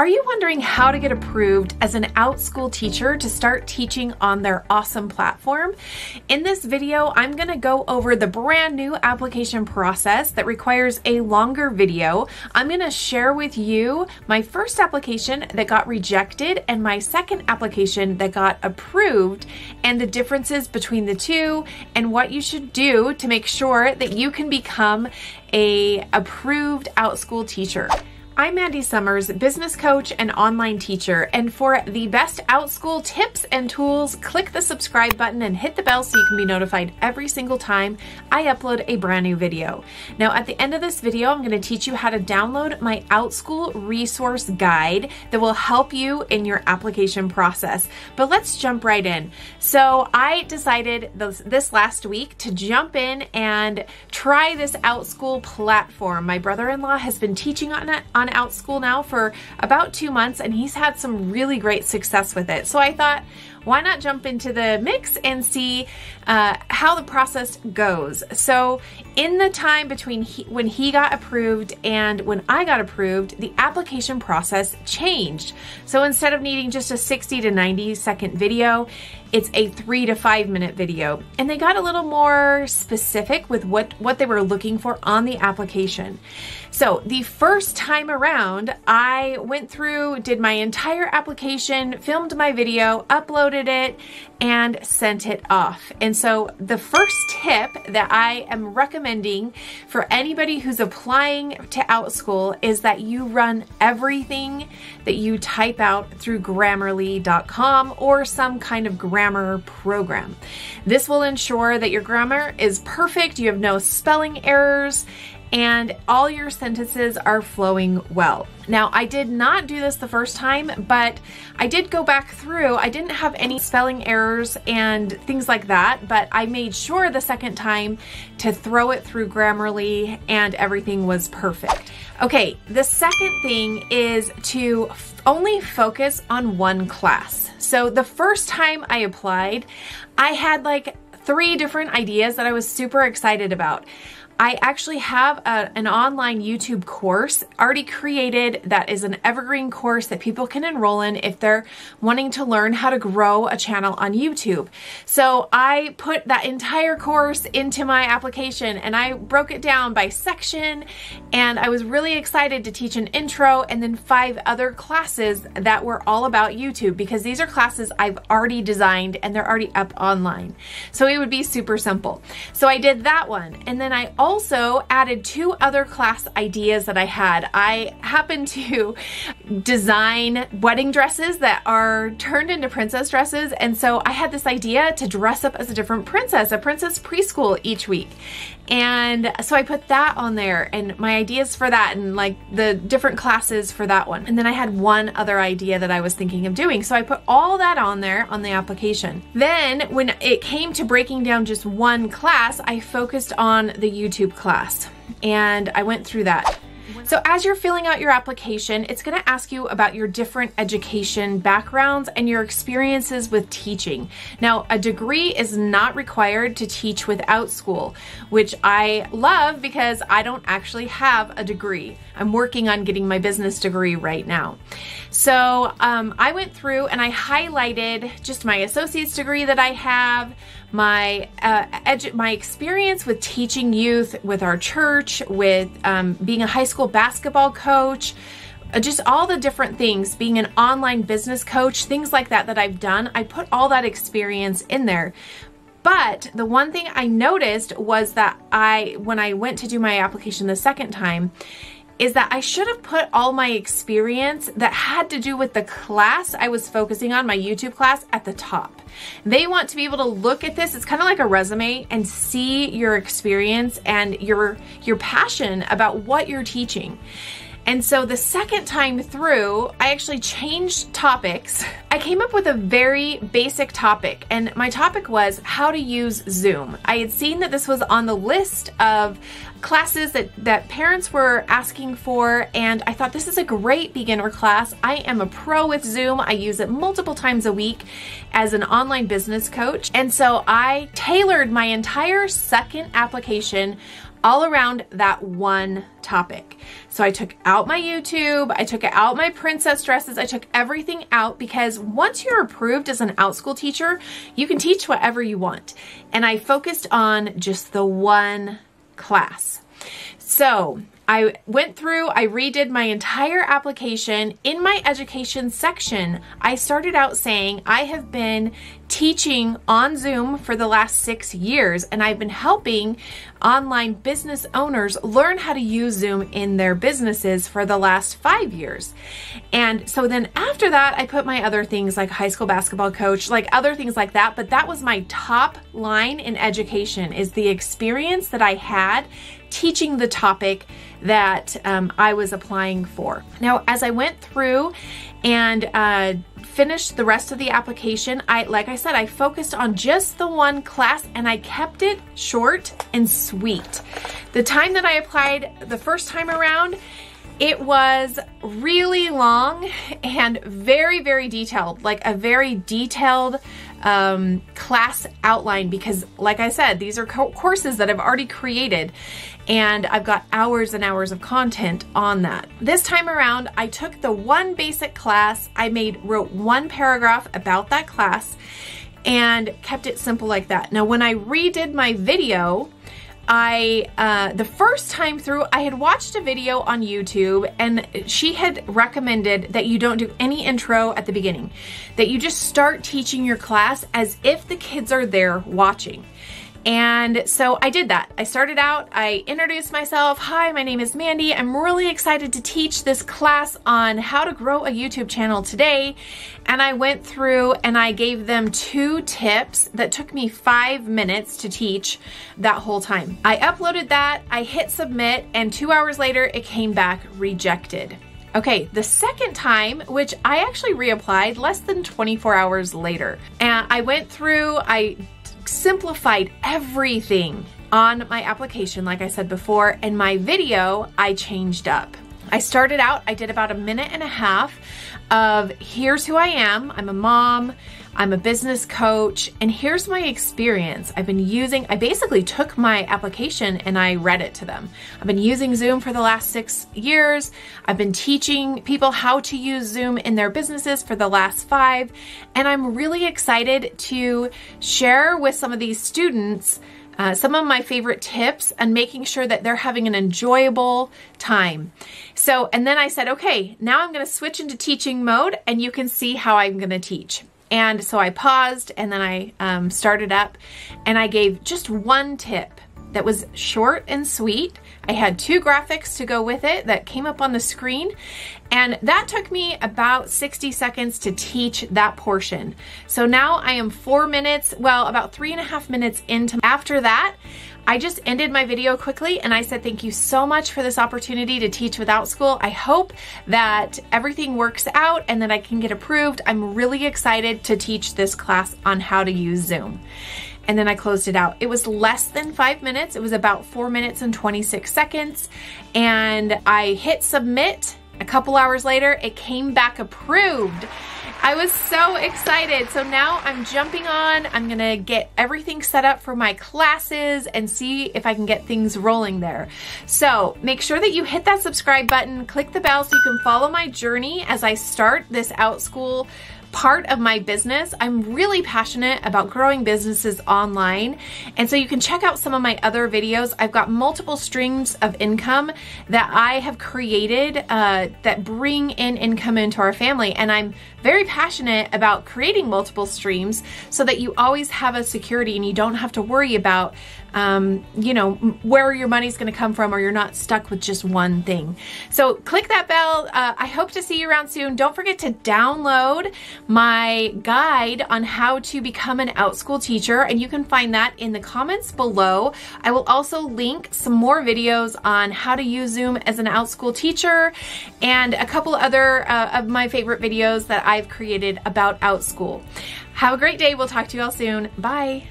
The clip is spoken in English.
Are you wondering how to get approved as an Outschool teacher to start teaching on their awesome platform? In this video, I'm going to go over the brand new application process that requires a longer video. I'm going to share with you my first application that got rejected and my second application that got approved and the differences between the two and what you should do to make sure that you can become an approved Outschool teacher. I'm Mandy Sommers, business coach and online teacher, and for the best Outschool tips and tools, click the subscribe button and hit the bell so you can be notified every single time I upload a brand new video. Now, at the end of this video, I'm going to teach you how to download my Outschool resource guide that will help you in your application process. But let's jump right in. So I decided this last week to jump in and try this Outschool platform. My brother-in-law has been teaching on Outschool now for about 2 months, and he's had some really great success with it. So I thought, why not jump into the mix and see how the process goes. So in the time between when he got approved and when I got approved, the application process changed. So instead of needing just a 60 to 90 second video, it's a 3 to 5 minute video. And they got a little more specific with what they were looking for on the application. So the first time around, I went through, did my entire application, filmed my video, uploaded it, and sent it off. And so the first tip that I am recommending for anybody who's applying to Outschool is that you run everything that you type out through Grammarly.com or some kind of grammar program. This will ensure that your grammar is perfect, you have no spelling errors, and all your sentences are flowing well. Now, I did not do this the first time, but I did go back through. I didn't have any spelling errors and things like that, but I made sure the second time to throw it through Grammarly and everything was perfect. Okay, the second thing is to only focus on one class. So the first time I applied, I had like 3 different ideas that I was super excited about. I actually have an online YouTube course already created that is an evergreen course that people can enroll in if they're wanting to learn how to grow a channel on YouTube. So I put that entire course into my application and I broke it down by section, and I was really excited to teach an intro and then 5 other classes that were all about YouTube, because these are classes I've already designed and they're already up online. So it would be super simple. So I did that one, and then I also added 2 other class ideas that I had. I happened to design wedding dresses that are turned into princess dresses, and so I had this idea to dress up as a different princess, a princess preschool each week. And so I put that on there and my ideas for that and like the different classes for that one. And then I had one other idea that I was thinking of doing. So I put all that on there on the application. Then when it came to breaking down just one class, I focused on the YouTube class and I went through that. So as you're filling out your application, it's going to ask you about your different education backgrounds and your experiences with teaching. Now, a degree is not required to teach with Outschool, which I love because I don't actually have a degree. I'm working on getting my business degree right now. So I went through and I highlighted just my associate's degree that I have, my experience with teaching youth, with our church, with being a high school basketball coach, just all the different things, being an online business coach, things like that that I've done. I put all that experience in there. But the one thing I noticed was that when I went to do my application the second time, is that I should have put all my experience that had to do with the class I was focusing on, my YouTube class, at the top. They want to be able to look at this. It's kind of like a resume, and see your experience and your passion about what you're teaching. And so the second time through, I actually changed topics. I came up with a very basic topic, and my topic was how to use Zoom. I had seen that this was on the list of classes that parents were asking for, and I thought this is a great beginner class. I am a pro with Zoom. I use it multiple times a week as an online business coach. And so I tailored my entire second application all around that one topic. So I took out my YouTube, I took out my princess dresses, I took everything out, because once you're approved as an Outschool teacher, you can teach whatever you want. And I focused on just the one class. So I went through, I redid my entire application. In my education section, I started out saying I have been teaching on Zoom for the last 6 years, and I've been helping online business owners learn how to use Zoom in their businesses for the last 5 years. And so then after that, I put my other things like high school basketball coach, like other things like that, but that was my top line in education, is the experience that I had teaching the topic that I was applying for. Now, as I went through and finished the rest of the application, like I said, I focused on just the one class, and I kept it short and sweet. The time that I applied the first time around, it was really long and very, very detailed, like a very detailed class outline, because like I said, these are courses that I've already created, and I've got hours and hours of content on that. This time around, I took the one basic class, I wrote one paragraph about that class and kept it simple like that. Now, when I redid my video, the first time through, I had watched a video on YouTube, and she had recommended that you don't do any intro at the beginning, that you just start teaching your class as if the kids are there watching. And so I did that. I started out, I introduced myself. Hi, my name is Mandy. I'm really excited to teach this class on how to grow a YouTube channel today. And I went through and I gave them 2 tips that took me 5 minutes to teach that whole time. I uploaded that, I hit submit, and 2 hours later it came back rejected. Okay, the second time, which I actually reapplied less than 24 hours later, and I went through, I simplified everything on my application, like I said before, and my video I changed up. I started out, I did about 1.5 minutes of here's who I am, I'm a mom, I'm a business coach, and here's my experience. I basically took my application and I read it to them. I've been using Zoom for the last 6 years. I've been teaching people how to use Zoom in their businesses for the last 5. And I'm really excited to share with some of these students some of my favorite tips and making sure that they're having an enjoyable time. So, and then I said, okay, now I'm gonna switch into teaching mode and you can see how I'm gonna teach. And so I paused and then I started up and I gave just one tip that was short and sweet. I had 2 graphics to go with it that came up on the screen, and that took me about 60 seconds to teach that portion. So now I am 4 minutes, well, about 3.5 minutes into. After that, I just ended my video quickly and I said, thank you so much for this opportunity to teach with Outschool. I hope that everything works out and that I can get approved. I'm really excited to teach this class on how to use Zoom. And then I closed it out. It was less than 5 minutes. It was about 4 minutes and 26 seconds. And I hit submit. A couple hours later, it came back approved. I was so excited. So now I'm jumping on. I'm gonna get everything set up for my classes and see if I can get things rolling there. So make sure that you hit that subscribe button, click the bell so you can follow my journey as I start this Outschool part of my business. I'm really passionate about growing businesses online, and so you can check out some of my other videos. I've got multiple streams of income that I have created that bring in income into our family, and I'm very passionate about creating multiple streams so that you always have a security and you don't have to worry about you know, where your money's gonna come from, or you're not stuck with just one thing. So click that bell. I hope to see you around soon. Don't forget to download my guide on how to become an Outschool teacher, and you can find that in the comments below. I will also link some more videos on how to use Zoom as an Outschool teacher and a couple other of my favorite videos that I've created about Outschool. Have a great day. We'll talk to you all soon. Bye.